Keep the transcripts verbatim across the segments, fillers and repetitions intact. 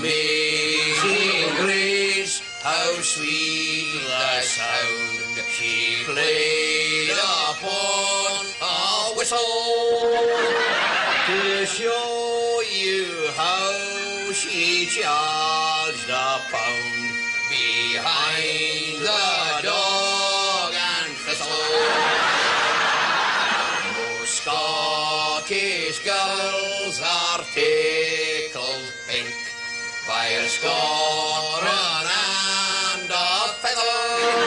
Amazing Grace, how sweet the sound she played upon a whistle to show you how she charged a pound behind the dog and thistle. Most Scottish girls are tickled pink by a scorn and a feather,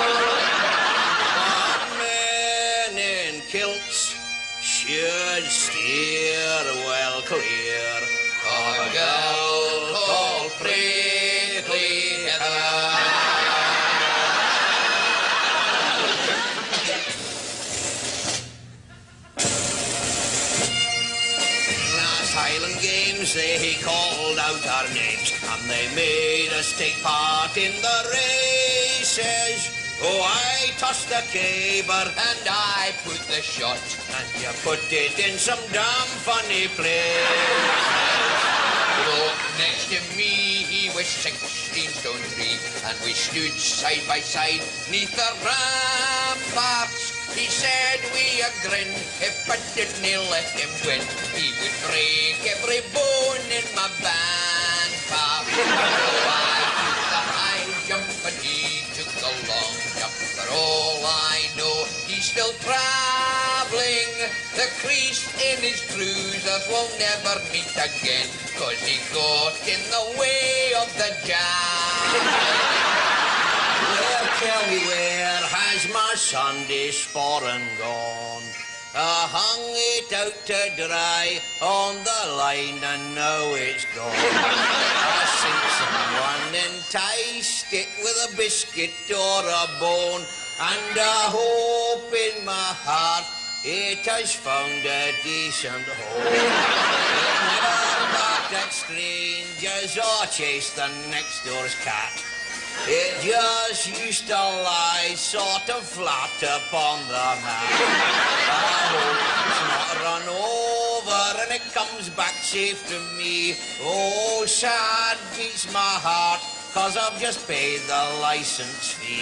but men in kilts should steer well clear of a girl called Prickly Heather. Highland Games, they called out our names, and they made us take part in the races. Oh, I tossed the caber, and I put the shot, and you put it in some damn funny place. Look, next to me, he was sixteen stone three, and we stood side by side, neath the ramparts. He said we a grin, if I didn't let him win, he would break every bone in my band part. So I took the high jump and he took the long jump. For all I know, he's still travelling the crease in his trousers will never meet again, cause he got in the way of the jam. Well, tell me, where has my Sunday sporran gone? I hung it out to dry on the line and now it's gone. I think someone enticed it with a biscuit or a bone, and I hope in my heart it has found a decent home. It never barked at strangers or chased the next door's cat. It just used to lie sort of flat upon the mat. I hope it's not run over and it comes back safe to me. Oh, sad beats my heart, cause I've just paid the licence fee.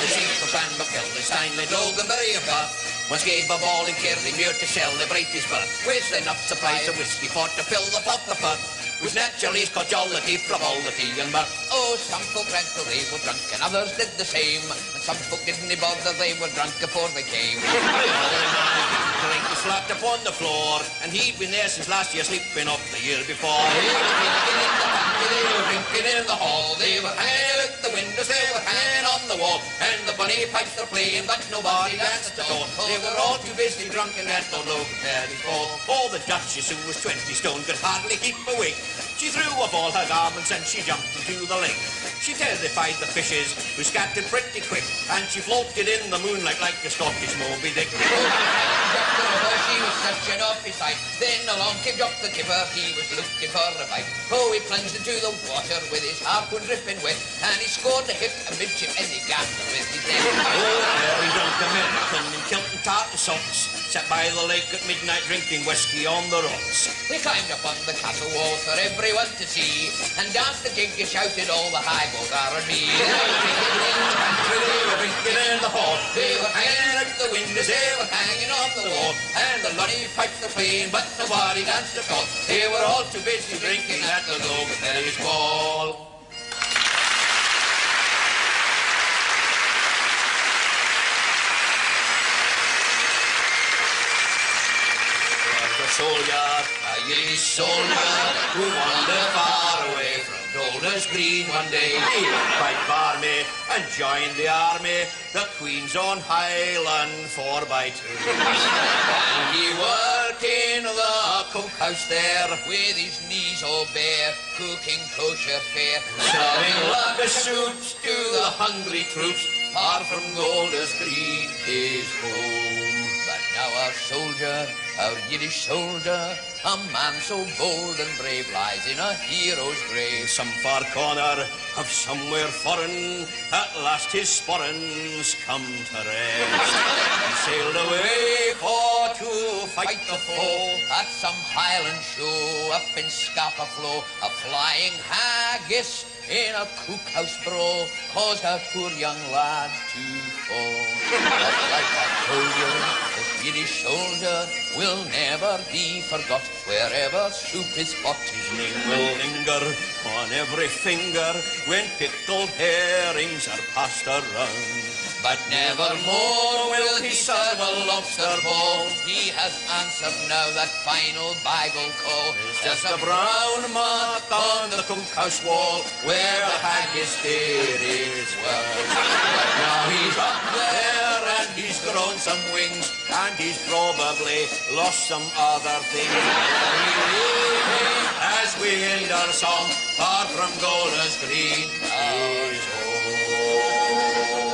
The sheep of San McKilda, Steinley, Loganberry and Buff once gave a ball in Kirleymuir to celebrate his birth, with enough supplies of whiskey for to fill the pot the pot, which naturally is cajolity from all the tea and mirth. Oh, some folk drank till they were drunk and others did the same, and some folk didn't bother, they were drunk before they came. The only man who didn't drink was flat upon the floor, and he'd been there since last year, sleeping up the year before. They were drinking in the pantry, they were drinking in the hall, they were hanging out the windows, they were hanging on the wall, and the bunny pipes were playing, but nobody danced at all. They were all too busy drunk and had no look there before. Oh, the Duchess, who was twenty stone, could hardly keep awake. She threw up all her garments and she jumped into the lake. She terrified the fishes, who scattered pretty quick, and she floated in the moonlight like a Scottish Moby Dick. She was such an awful sight. Then along came Jock the Kipper, he was looking for a bite. Oh, he plunged into the water with his harpoon dripping wet, and he scored a hip amidship and he gasped with his head. Oh, very drunk American in kilt and tartan socks sat by the lake at midnight drinking whiskey on the rocks. We climbed up on the castle walls for everyone to see, and danced the jig and shouted all the high both are and me. They were drinking in the pantry, they were drinking in the hall, they were hanging out the windows, they were hanging off the wall, and the lorry pipes were playing, but nobody danced at all. They were all too busy drinking at the Loganberry's ball. Soldier, a Yiddish soldier who wandered far away from Golders Green one day. He went by Barmy and joined the army, the Queen's Own Highland four by two. And he worked in the cook house there, with his knees all bare, cooking kosher fare, serving lager soups to the hungry troops. Far from Golders Green is home. now a soldier, a Yiddish soldier, a man so bold and brave lies in a hero's grave. In some far corner of somewhere foreign, at last his sporrans come to rest. He sailed away for to fight the foe at some highland show up in Scarpa Flow, a flying haggis in a cookhouse brawl caused a poor young lad to fall. But like that soldier, this Yiddish soldier will never be forgot. Wherever soup is hot, his name will linger on every finger when pickled herrings are passed around. But never more will he serve a lobster ball. He has answered now that final Bible call. There's a brown mark on the cookhouse wall where the haggis did his work. But now he's up there and he's grown some wings, and he's probably lost some other things. As we end our song, far from Golders Green, our soul.